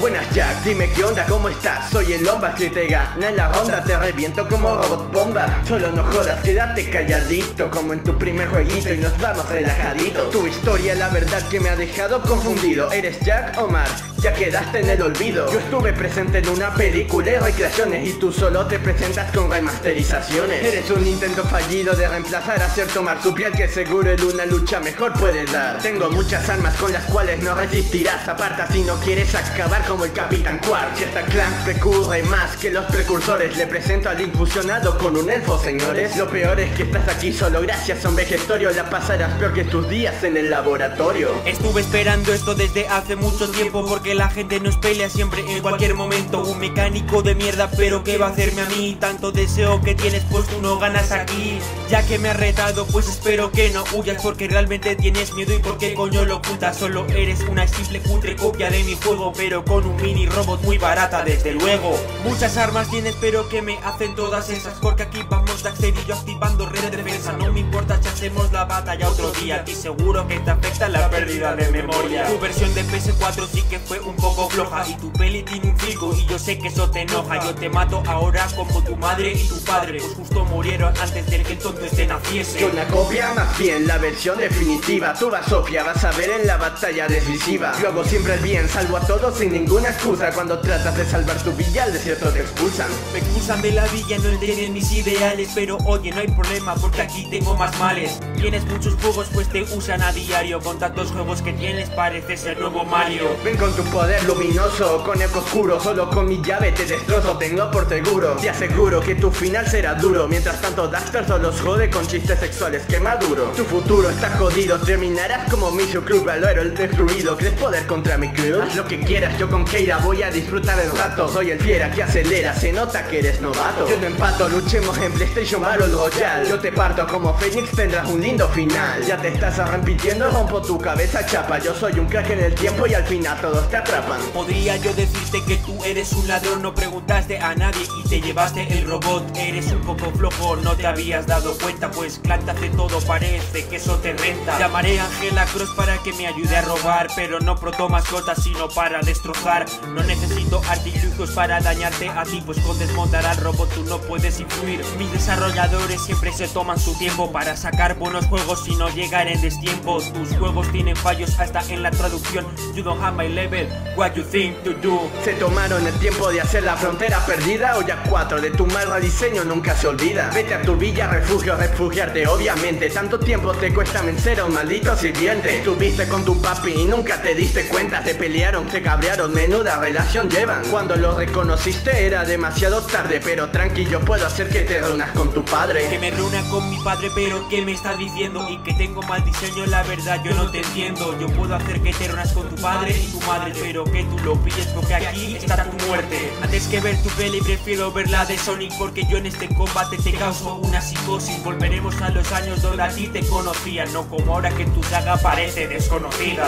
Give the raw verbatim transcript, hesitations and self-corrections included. Buenas Jack, dime qué onda, cómo estás. Soy el Lombard que te gana en la ronda, te reviento como robot bomba. Solo no jodas, quédate calladito como en tu primer jueguito y nos vamos relajaditos. Tu historia la verdad que me ha dejado confundido. ¿Eres Jack o Mark? Ya quedaste en el olvido. Yo estuve presente en una película y recreaciones, y tú solo te presentas con remasterizaciones. Eres un intento fallido de reemplazar a cierto marsupial que seguro en una lucha mejor puedes dar. Tengo muchas armas con las cuales no resistirás. Aparta si no quieres acabar como el Capitán Quark. Si esta clan recurre más que los precursores, le presento al infusionado con un elfo, señores. Lo peor es que estás aquí solo gracias a un vejestorio. La pasarás peor que tus días en el laboratorio. Estuve esperando esto desde hace mucho tiempo, porque la gente nos pelea siempre en cualquier momento. Un mecánico de mierda, pero ¿qué va a hacerme a mí? Tanto deseo que tienes, pues tú no ganas aquí. Ya que me has retado, pues espero que no huyas, porque realmente tienes miedo y porque coño lo ocultas. Solo eres una simple putre copia de mi juego, pero con un mini robot muy barata, desde luego. Muchas armas tienes, pero que me hacen todas esas, porque aquí vamos Daxter y yo activando red de defensa. No me importa si hacemos la batalla otro día, y seguro que te afecta la pérdida de memoria. Tu versión de P S cuatro sí que fue un poco floja, y tu peli tiene un frigo y yo sé que eso te enoja. Yo te mato ahora como tu madre y tu padre, pues justo murieron antes del que entonces te naciese. Yo una copia, más bien la versión definitiva. Tú vas Sofía, vas a ver en la batalla decisiva. Yo hago siempre el bien, salvo a todos sin ninguna excusa. Cuando tratas de salvar tu villa, al desierto te expulsan. Me expulsan de la villa, no entienden mis ideales, pero oye, no hay problema porque aquí tengo más males. Tienes muchos juegos, pues te usan a diario. Con tantos juegos que tienes pareces el nuevo Mario. Ven con tu poder luminoso, con eco oscuro, solo con mi llave te destrozo, tengo por seguro. Te aseguro que tu final será duro, mientras tanto Daxter solo jode con chistes sexuales que maduro. Tu futuro está jodido, terminarás como Mishu Club Valero el destruido. ¿Crees poder contra mi crew? Haz lo que quieras, yo con Keira voy a disfrutar el rato. Soy el fiera que acelera, se nota que eres novato. Yo no empato, luchemos en PlayStation Battle Royale. Yo te parto como Phoenix, tendrás un lindo final. Ya te estás arrepintiendo, rompo tu cabeza chapa. Yo soy un crack en el tiempo y al final todos te atrapan. Podría yo decirte que tú eres un ladrón, no preguntaste a nadie y te llevaste el robot. Eres un poco flojo, no te habías dado cuenta, pues clántate todo, parece que eso te renta. Llamaré a Angela Cruz para que me ayude a robar, pero no proto mascotas sino para destrozar. No necesito artilugios para dañarte a ti, pues con desmontar al robot tú no puedes influir. Mis desarrolladores siempre se toman su tiempo para sacar buenos juegos y no llegar en destiempo. Tus juegos tienen fallos hasta en la traducción. You don't have my level, what you think to do. Se tomaron el tiempo de hacer la frontera perdida. Hoy a cuatro de tu mal rediseño nunca se olvida. Vete a tu villa, refugio, refugiarte obviamente. Tanto tiempo te cuesta vencer a un maldito sirviente. Estuviste con tu papi y nunca te diste cuenta. Te pelearon, se cabrearon, menuda relación llevan. Cuando lo reconociste era demasiado tarde, pero tranquilo, puedo hacer que te reúnas con tu padre. Que me reúna con mi padre, pero ¿qué me estás diciendo? Y que tengo mal diseño, la verdad yo no te entiendo. Yo puedo hacer que te reúnas con tu padre y tu madre, pero que tú lo pilles porque aquí está tu muerte. Antes que ver tu peli prefiero ver la de Sonic, porque yo en este combate te causo una psicosis. Volveremos a los años donde a ti te conocían, no como ahora que tu saga parece desconocida.